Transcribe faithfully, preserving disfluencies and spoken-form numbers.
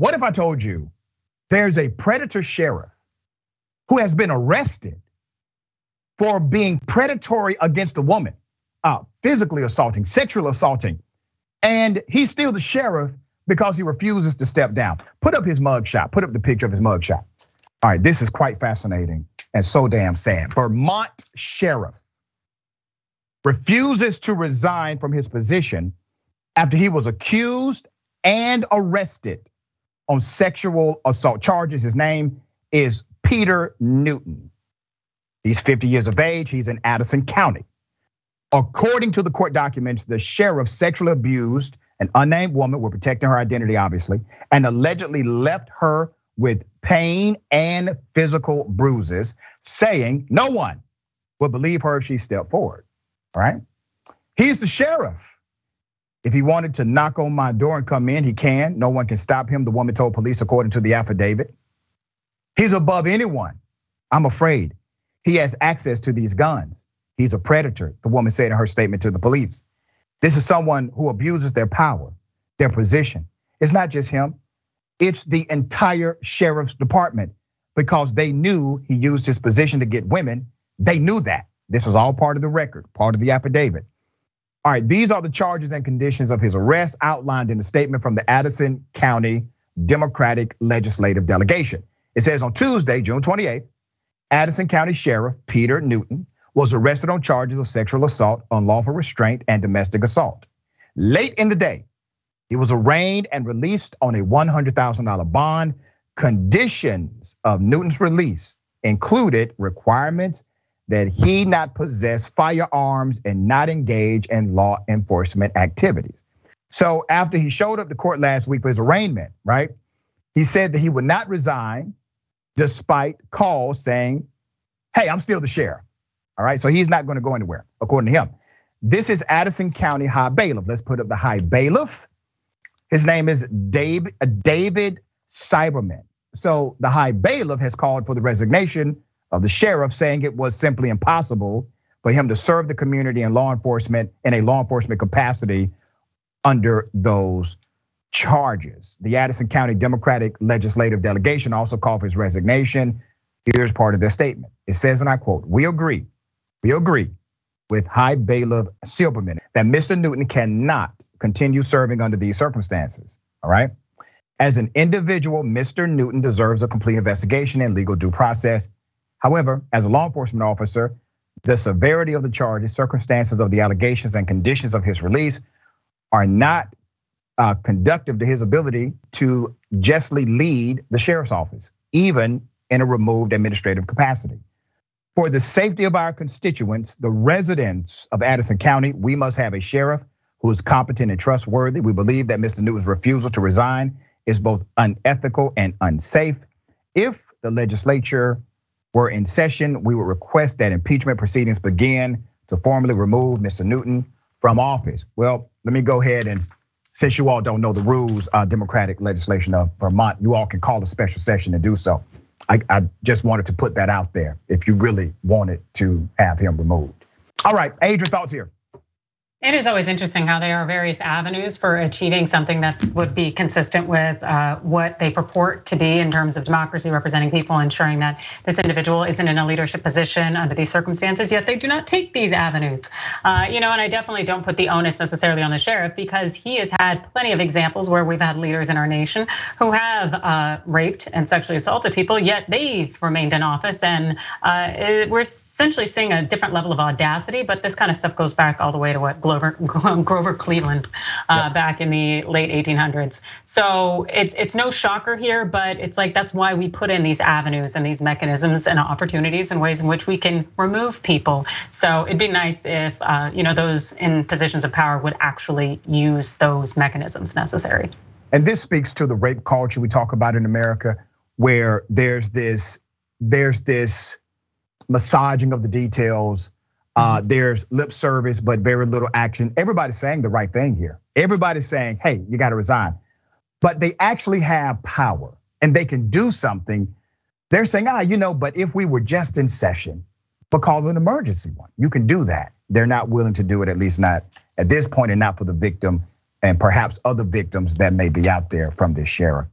What if I told you there's a predator sheriff who has been arrested for being predatory against a woman, uh, physically assaulting, sexual assaulting, and he's still the sheriff because he refuses to step down? Put up his mugshot, put up the picture of his mugshot. All right, this is quite fascinating and so damn sad. Vermont sheriff refuses to resign from his position after he was accused and arrested on sexual assault charges. His name is Peter Newton. He's fifty years of age, he's in Addison County. According to the court documents, the sheriff sexually abused an unnamed woman, we're protecting her identity obviously, and allegedly left her with pain and physical bruises, saying no one will believe her if she stepped forward, all right? He's the sheriff. If he wanted to knock on my door and come in, he can. No one can stop him, the woman told police according to the affidavit. He's above anyone, I'm afraid. He has access to these guns. He's a predator, the woman said in her statement to the police. This is someone who abuses their power, their position. It's not just him, it's the entire sheriff's department, because they knew he used his position to get women. They knew that. This is all part of the record, part of the affidavit. All right, these are the charges and conditions of his arrest outlined in a statement from the Addison County Democratic Legislative Delegation. It says on Tuesday, June twenty-eighth, Addison County Sheriff Peter Newton was arrested on charges of sexual assault, unlawful restraint, and domestic assault. Late in the day, he was arraigned and released on a one hundred thousand dollars bond. Conditions of Newton's release included requirements that he not possess firearms and not engage in law enforcement activities. So after he showed up to court last week for his arraignment, right? He said that he would not resign despite calls saying, hey, I'm still the sheriff, all right? So he's not gonna go anywhere, according to him. This is Addison County High Bailiff. Let's put up the High Bailiff. His name is Dave, David Silberman. So the High Bailiff has called for the resignation of the sheriff, saying it was simply impossible for him to serve the community and law enforcement in a law enforcement capacity under those charges. The Addison County Democratic Legislative Delegation also called for his resignation. Here's part of their statement. It says, and I quote, we agree, we agree with High Bailiff Silberman that Mister Newton cannot continue serving under these circumstances, all right? As an individual, Mister Newton deserves a complete investigation and legal due process. However, as a law enforcement officer, the severity of the charges, circumstances of the allegations, and conditions of his release are not Uh, conducive to his ability to justly lead the sheriff's office, even in a removed administrative capacity. For the safety of our constituents, the residents of Addison County, we must have a sheriff who is competent and trustworthy. We believe that Mister Newton's refusal to resign is both unethical and unsafe. If the legislature were in session, we would request that impeachment proceedings begin to formally remove Mister Newton from office. Well, let me go ahead and, since you all don't know the rules, uh, Democratic legislation of Vermont, you all can call a special session to do so. I, I just wanted to put that out there if you really wanted to have him removed. All right, Adrian, thoughts here? It is always interesting how there are various avenues for achieving something that would be consistent with what they purport to be in terms of democracy, representing people, ensuring that this individual isn't in a leadership position under these circumstances, yet they do not take these avenues. You know, and I definitely don't put the onus necessarily on the sheriff, because he has had plenty of examples where we've had leaders in our nation who have raped and sexually assaulted people, yet they've remained in office. And we're essentially seeing a different level of audacity, but this kind of stuff goes back all the way to what Grover Cleveland uh, yep. back in the late eighteen hundreds. So it's it's no shocker here, but it's like that's why we put in these avenues and these mechanisms and opportunities and ways in which we can remove people. So it'd be nice if uh, you know those in positions of power would actually use those mechanisms necessary. And this speaks to the rape culture we talk about in America, where there's this there's this massaging of the details. Uh, there's lip service, but very little action. Everybody's saying the right thing here. Everybody's saying, hey, you gotta resign. But they actually have power and they can do something. They're saying, ah, you know, but if we were just in session, but call an emergency one, you can do that. They're not willing to do it, at least not at this point, and not for the victim and perhaps other victims that may be out there from this sheriff.